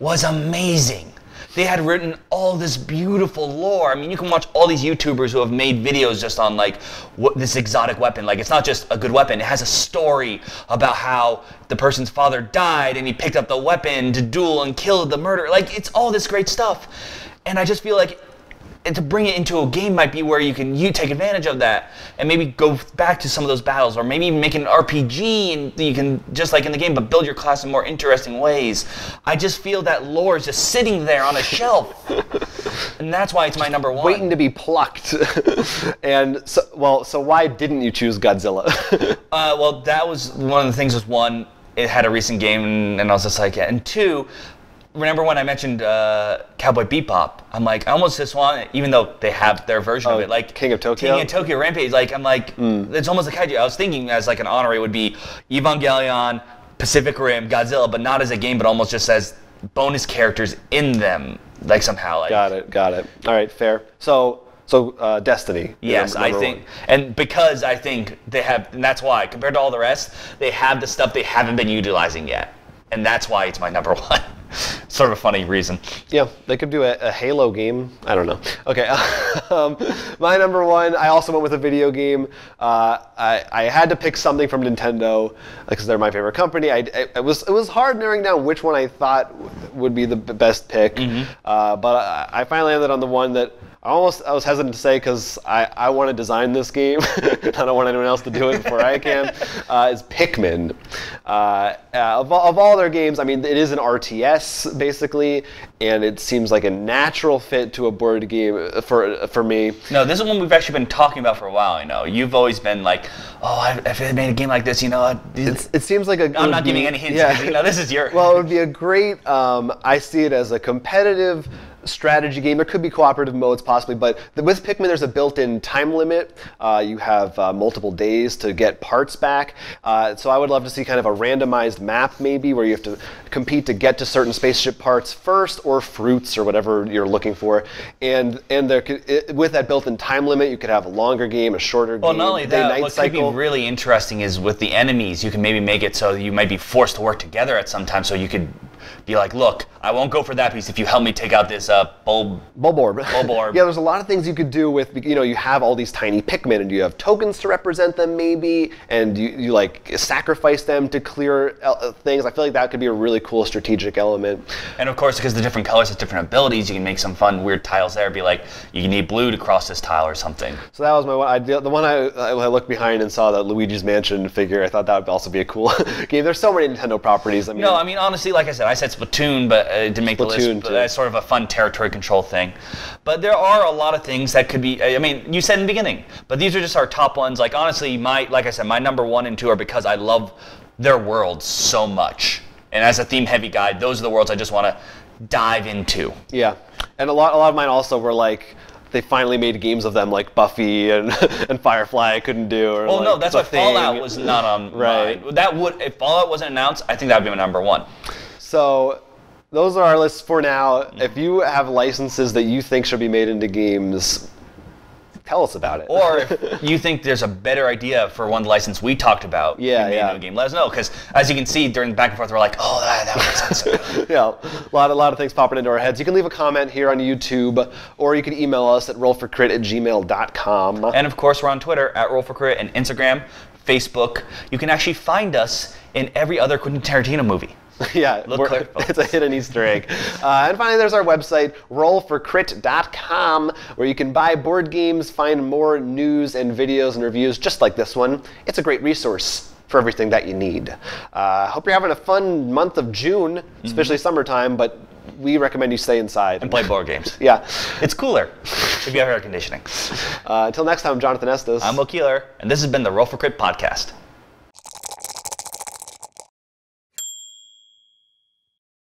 Was amazing. They had written all this beautiful lore. I mean, you can watch all these YouTubers who have made videos just on like what, this exotic weapon. Like, it's not just a good weapon. It has a story about how the person's father died and he picked up the weapon to duel and kill the murderer. Like, it's all this great stuff. And I just feel like to bring it into a game might be where you can you take advantage of that and maybe go back to some of those battles, or maybe make an R P G and you can, just like in the game, but build your class in more interesting ways. I just feel that lore is just sitting there on a shelf. And that's why it's my number one. Waiting to be plucked. And, so, well, so why didn't you choose Godzilla? uh, well, that was one of the things was, one, it had a recent game, and I was just like, yeah. And two, remember when I mentioned uh, Cowboy Bebop? I'm like, I almost just want it, even though they have their version oh, of it. Like King of Tokyo? King of Tokyo Rampage. Like, I'm like, mm. it's almost a kaiju. I was thinking as like an honorary would be Evangelion, Pacific Rim, Godzilla, but not as a game, but almost just as bonus characters in them, like somehow. Like, got it, got it. All right, fair. So... So, uh, Destiny. Yes, I think, one. and because I think they have, and that's why, compared to all the rest, they have the stuff they haven't been utilizing yet. And that's why it's my number one. Sort of a funny reason. Yeah, they could do a, a Halo game. I don't know. Okay, um, my number one, I also went with a video game. Uh, I, I had to pick something from Nintendo because they're my favorite company. I, I, it, was, it was hard narrowing down which one I thought would be the best pick. Mm-hmm. uh, but I, I finally landed on the one that I almost I was hesitant to say because I, I want to design this game. I don't want anyone else to do it before I can. Uh, is Pikmin. Uh, uh, of, of all their games, I mean, it is an R T S basically, and it seems like a natural fit to a board game for for me. No, this is one we've actually been talking about for a while. You know, you've always been like, oh, I, if I made a game like this, you know, I, it's, it seems like a. I'm not be, giving any hints. Yeah. You know, this is your. Well, it would be a great. Um, I see it as a competitive strategy game. There could be cooperative modes possibly, but the, with Pikmin there's a built-in time limit. Uh, you have uh, multiple days to get parts back. Uh, so I would love to see kind of a randomized map maybe where you have to compete to get to certain spaceship parts first, or fruits, or whatever you're looking for. And and there could, it, with that built-in time limit, you could have a longer game, a shorter well, game. Well, not only that, what cycle. could be really interesting is with the enemies, you can maybe make it so you might be forced to work together at some time, so you could be like, look, I won't go for that piece if you help me take out this uh, bulb... Bulborb. Bulborb. Yeah, there's a lot of things you could do with, you know, you have all these tiny Pikmin, and you have tokens to represent them, maybe, and you, you like, sacrifice them to clear things. I feel like that could be a really cool strategic element. And of course, because the different colors have different abilities, you can make some fun, weird tiles there. Be like, you need blue to cross this tile or something. So that was my one. I, the one I, I looked behind and saw that Luigi's Mansion figure, I thought that would also be a cool game. There's so many Nintendo properties. I mean, no, I mean, honestly, like I said, I I said Splatoon, but it didn't make Splatoon, the list. But that's sort of a fun territory control thing. But there are a lot of things that could be. I mean, you said in the beginning, but these are just our top ones. Like honestly, my like I said, my number one and two are because I love their worlds so much. And as a theme-heavy guy, those are the worlds I just want to dive into. Yeah, and a lot, a lot of mine also were like, they finally made games of them, like Buffy and and Firefly I couldn't do. Or well, like no, that's why Fallout was not on right. mine. That would, if Fallout wasn't announced, I think that would be my number one. So those are our lists for now. If you have licenses that you think should be made into games, tell us about it. Or if you think there's a better idea for one license we talked about, yeah, yeah. Into a game, let us know. Because as you can see during the back and forth, we're like, oh, that, that makes sense. Yeah, a lot, a lot of things popping into our heads. You can leave a comment here on YouTube, or you can email us at roll for crit at gmail dot com. And of course, we're on Twitter at roll for crit and Instagram, Facebook. You can actually find us in every other Quentin Tarantino movie. Yeah, clear, it's a hidden Easter egg. Uh, and finally, there's our website, roll for crit dot com, where you can buy board games, find more news and videos and reviews just like this one. It's a great resource for everything that you need. I uh, hope you're having a fun month of June, especially mm-hmm. summertime, but we recommend you stay inside. And play board games. Yeah. It's cooler if you have air conditioning. Uh, until next time, I'm Jonathan Estes. I'm Will Keeler, and this has been the Roll for Crit Podcast.